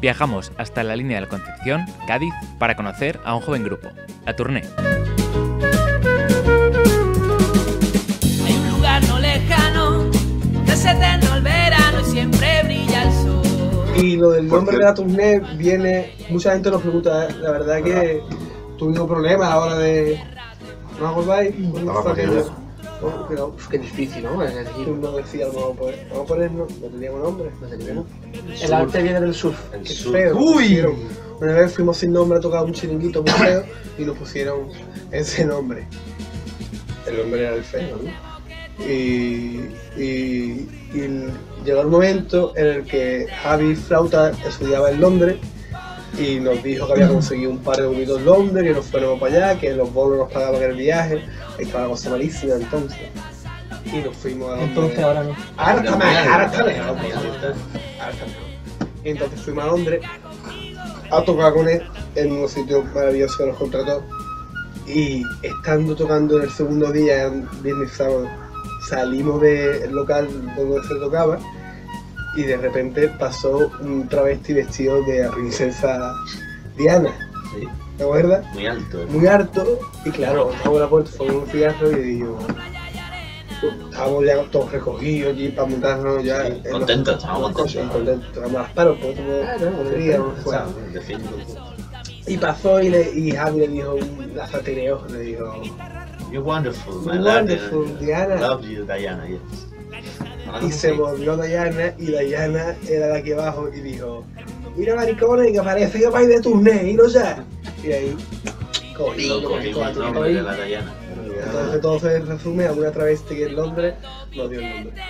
Viajamos hasta la línea de la Concepción, Cádiz, para conocer a un joven grupo, La Tourné. Hay un lugar no lejano, que es eterno el verano y siempre brilla el sol. Y lo del nombre de La Tourné viene, mucha gente nos pregunta, la verdad que tuvimos problemas a la hora de... ¿No acordáis? Qué difícil, ¿no? Es decir, uno decía, vamos a ponerlo, no teníamos nombre. El arte viene del surf. Qué feo. ¡Uy! Una vez fuimos sin nombre a tocar un chiringuito muy feo y nos pusieron ese nombre. El nombre era el feo, ¿no? Y llegó el momento en el que Javi Flauta estudiaba en Londres y nos dijo que había conseguido un par de bonitos en Londres, que nos fuéramos para allá, que los bonos nos pagaban el viaje. Estaba la cosa malísima entonces. Y nos fuimos a Londres. Entonces ahora no. Y entonces fuimos a Londres a tocar con él en un sitio maravilloso que nos contrató. Y estando tocando en el segundo día, viernes y sábado, salimos del local donde se tocaba. Y de repente pasó un travesti vestido de la princesa Diana, sí. ¿Te acuerdas? Muy alto. Muy alto, y claro, abro la puerta, fue un cigarro y digo... Estábamos ya todos recogidos allí para montarnos ya... Sí, contentos, estábamos contentos. Contentos, estábamos las paros, porque y pasó y Javi le dijo, la satireó, le dijo... You're wonderful, my love, Diana. Love you, Diana, yes. Y se volvió Diana, y Diana era la que abajo y dijo: mira, maricones, que parece que vais de Tourné, y no ya. Y ahí cogió la Diana. Entonces todo se resume a una travesti que en Londres nos dio el nombre,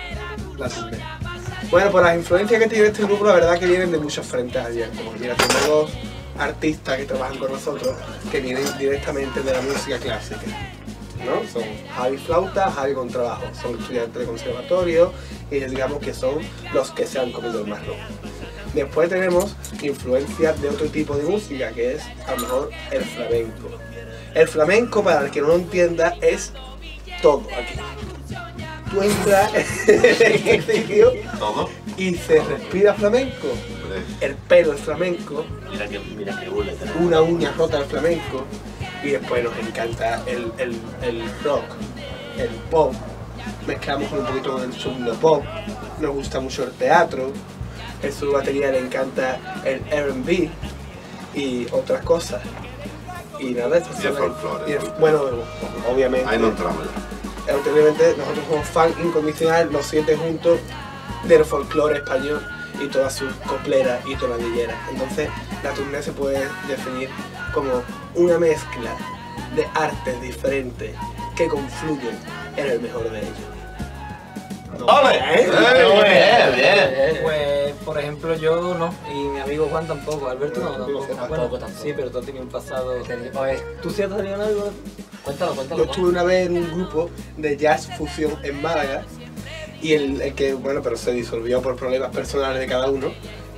La Tourné. Bueno, pues las influencias que tiene este grupo, la verdad que vienen de muchos frentes abiertos. Como mira, tenemos dos artistas que trabajan con nosotros que vienen directamente de la música clásica, ¿no? Son Javi Flauta, Javi con trabajo, son estudiantes de conservatorio y digamos que son los que se han comido el marrón. Después tenemos influencias de otro tipo de música, que es a lo mejor el flamenco. El flamenco, para el que no lo entienda, es todo aquí. Tú entras en este sitio y se respira flamenco. El pelo es flamenco, mira que buleta, una uña rota al flamenco. Y después nos encanta el rock, el pop, mezclamos un poquito con el subno pop, nos gusta mucho el teatro, en su batería le encanta el R&B y otras cosas. Y nada, esto es folclore. Bueno, obviamente. Ahí no entramos ya. Obviamente nosotros somos fan incondicional, los siete juntos, del folclore español y todas sus copleras y tonadilleras. Entonces, La Tourné se puede definir como una mezcla de artes diferentes que confluyen en el mejor de ellos. No. ¡Ole! Bien. Pues, por ejemplo, yo no, y mi amigo Juan tampoco, Alberto no, tampoco. Sí, pero tú has tenido un pasado... ¿Tú sí has tenido algo? Cuéntalo. Yo estuve una vez en un grupo de jazz fusión en Málaga, y el que, bueno, pero se disolvió por problemas personales de cada uno,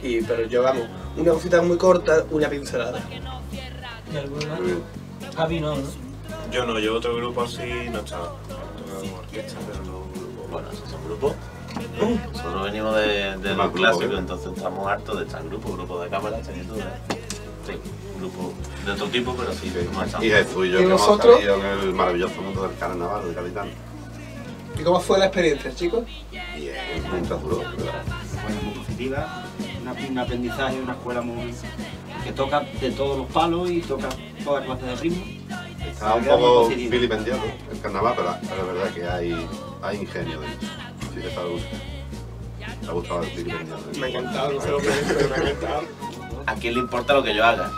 pero llevamos una cosita muy corta, una pincelada. ¿De alguna? Javi no, ¿no? Yo no, yo otro grupo así no estaba. Tocaba como orquesta, pero no un grupo. Bueno, esos son grupos. Nosotros venimos de los clásicos, entonces estamos hartos de estar en grupos de cámaras, teniendo grupos de otro tipo, pero sí, como estamos. Y Jesús y yo que hemos salido en el maravilloso mundo del carnaval, del capitán. ¿Y cómo fue la experiencia, chicos? Bien, mientras duró, ¿verdad? Bueno, muy positiva, un aprendizaje, una escuela muy... que toca de todos los palos y toca todas clases de ritmo. Está un poco filipendiado el carnaval, pero la verdad que hay ingenio de eso. Si les ha gustado. Me ha gustado el filipendiado. Me ha encantado, no sé lo que es, me ha encantado. ¿A quién le importa lo que yo haga?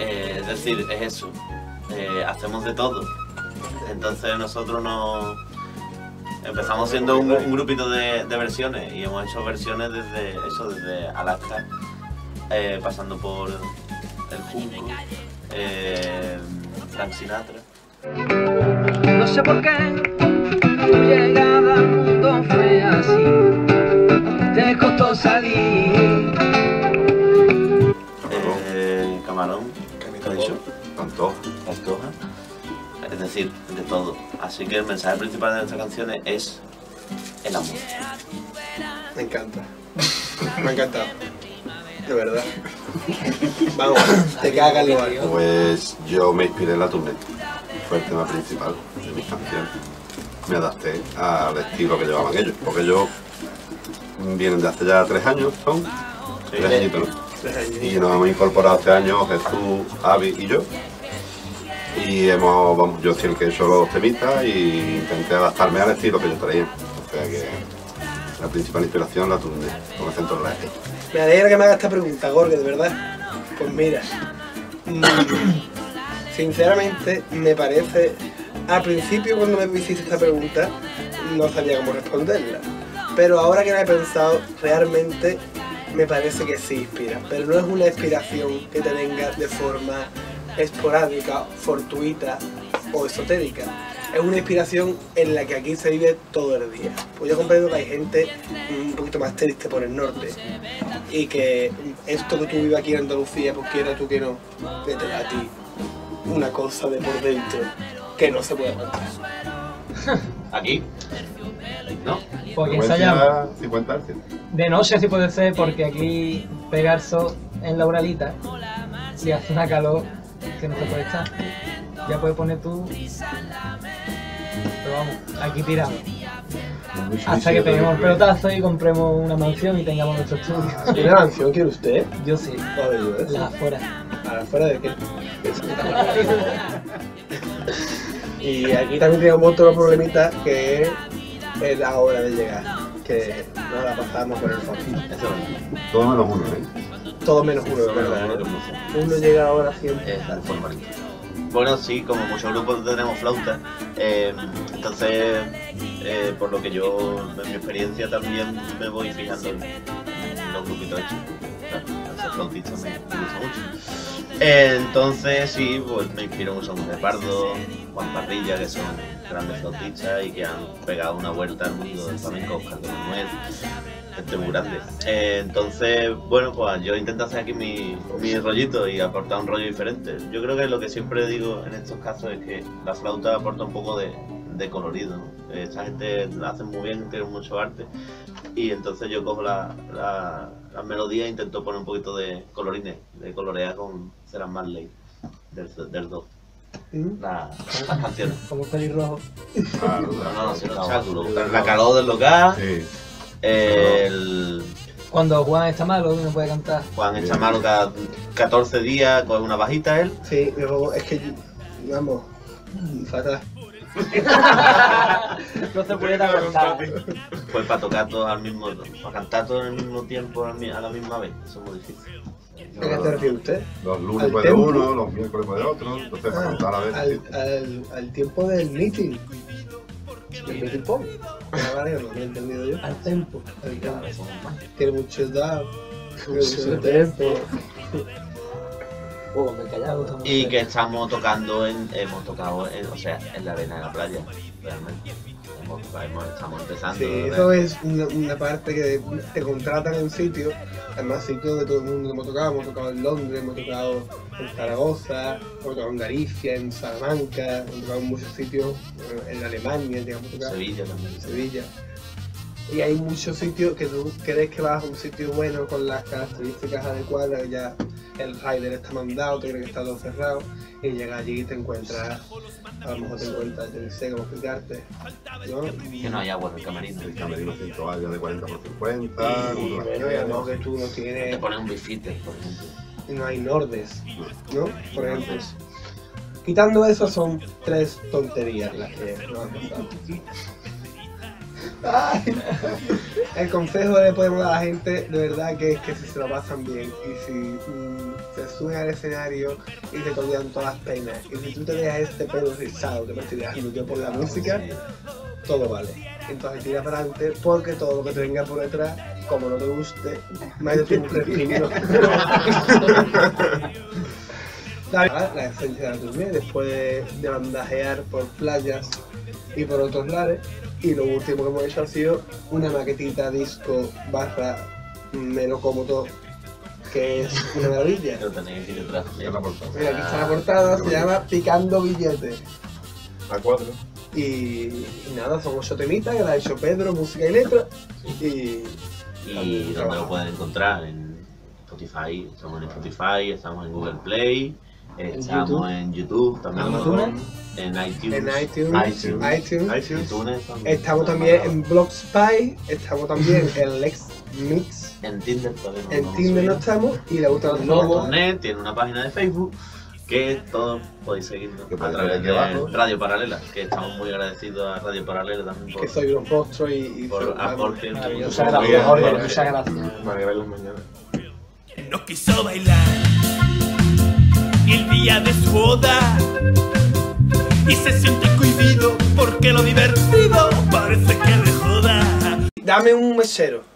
Es decir, es eso. Hacemos de todo. Entonces nosotros no... Empezamos siendo un grupito de versiones y hemos hecho versiones desde Alaska. Pasando por el Junco, Frank Sinatra. No sé por qué tu llegada al mundo fue así, te costó salir. Camarón, ¿qué ha dicho? Pantoja. Es decir, de todo. Así que el mensaje principal de nuestras canciones es el amor. Me encanta. Me ha encantado. de verdad. Vamos, te cagas el barrio. Pues yo me inspiré en La Tourné. Fue el tema principal de mis canciones. Me adapté al estilo que llevaban ellos, porque ellos vienen de hace ya 3 años, son 3 añitos, ¿no? Y nos hemos incorporado este año Jesús, Javi y yo. Y hemos, vamos, yo siempre he hecho los temitas y intenté adaptarme al estilo que yo traía. O sea que la principal inspiración La Tourné, con acento en la E. Me alegra que me haga esta pregunta, Gorge, de verdad. Pues mira, sinceramente me parece, al principio cuando me hiciste esta pregunta no sabía cómo responderla. Pero ahora que la he pensado, realmente me parece que sí inspira. Pero no es una inspiración que te venga de forma esporádica, fortuita o esotérica. Es una inspiración en la que aquí se vive todo el día. Pues yo comprendo que hay gente un poquito más triste por el norte y que esto que tú vives aquí en Andalucía, pues quiera tú que no, te da a ti una cosa de por dentro que no se puede aguantar. ¿Aquí? No. Porque ensayamos. 50 de noche sí puede ser, porque aquí pega el sol en la Uralita y hace una calor que no se puede estar. Ya puedes poner tú. Pero vamos, aquí tiramos. Hasta que peguemos el pelotazo y compremos una mansión y tengamos nuestro estudio. ¿Tiene una mansión quiere usted? Yo sí. La afuera. ¿A la afuera de qué? Y aquí también tenemos otro problemita que es la hora de llegar. Que no la pasamos por el fondo. Todo menos uno, ¿eh? Todo menos uno, de verdad. Uno llega ahora siempre. Bueno, sí, como muchos grupos tenemos flauta, entonces por lo que yo, en mi experiencia también me voy fijando en los grupitos hechos, los flautistas me gustan mucho. Entonces sí, pues me inspiro mucho en de Pardo, Juan Parrilla, que son grandes flautistas y que han pegado una vuelta al mundo del flamenco, Oscar de Manuel, gente muy grande. Entonces, bueno, pues yo intento hacer aquí mi rollito y aportar un rollo diferente. Yo creo que lo que siempre digo en estos casos es que la flauta aporta un poco de colorido, ¿no? Esta gente la hace muy bien, tiene mucho arte, y entonces yo cojo la melodía e intento poner un poquito de colorines, de colorear con Serán Marley del 2. Las canciones. Como pelirrojo. Claro, no, si no, chaculo. La calor del local. Sí. Cuando Juan está malo, no puede cantar. Juan está malo cada 14 días con una bajita él. Sí, pero es que, digamos, fatal. No se puede cantar. Pues para tocar todos al mismo tiempo, para cantar todos al mismo tiempo, a la misma vez, eso es muy difícil. ¿A qué te refiere usted? Los lunes puede uno, los miércoles puede otro, entonces para cantar a la vez. Al tiempo del meeting. El tiempo, no lo he entendido yo. Al tempo, tiene mucho edad, mucho tiempo. Y que estamos tocando, hemos tocado, o sea, en la arena de la playa, realmente. Estamos empezando. Sí, eso es una parte que te contratan en un sitio, además sitios de todo el mundo. Hemos tocado en Londres, hemos tocado en Zaragoza, hemos tocado en Galicia, en Salamanca, hemos tocado en muchos sitios, en Alemania, digamos, tocado. Sevilla también. Sevilla. Y hay muchos sitios que tú crees que vas a un sitio bueno con las características adecuadas, ya el rider está mandado, te crees que está todo cerrado, y llegas allí y te encuentras, a lo mejor te encuentras, yo no sé cómo explicarte, ¿no? Que no hay agua en el camerino. El camerino sin toalla de 40 por 50. Y bueno, ya no, que tú no tienes... Te pones un bifite, por ejemplo. No hay nordes, ¿no? Por ejemplo. Quitando eso, son 3 tonterías las que nos han pasado. Ay, el consejo que le podemos dar a la gente de verdad que es que si se lo pasan bien y si se suben al escenario y se te olvidan todas las penas, y si tú te dejas este pelo rizado que me estoy dejando yo por la música, todo vale. Entonces tira para adelante, porque todo lo que te venga por detrás, como no te guste, más de tu refino. La esencia de la Tourné, después de bandajear por playas y por otros lares, y lo último que hemos hecho ha sido una maquetita disco barra melocómoto, que es una maravilla. Pero tenéis aquí detrás. Mira, aquí está la portada, se llama Picando Billete. A4. Y nada, son 8 temitas que la ha hecho Pedro, música y letra. Sí. Y donde lo pueden encontrar, en Spotify, estamos en Spotify, estamos en Google Play, estamos en YouTube, también en iTunes, estamos también en Blogspy, estamos también en LexMix, en Tinder todavía no estamos, y la otra La Tourné tiene una página de Facebook que todos podéis seguirnos a través de Radio Paralela, que estamos muy agradecidos a Radio Paralela también por, que soy los postros y por aporte. Muchas gracias. Margarita las mañanas. No quiso bailar el día de su boda y se siente cohibido porque lo divertido parece que le joda. Dame un mesero.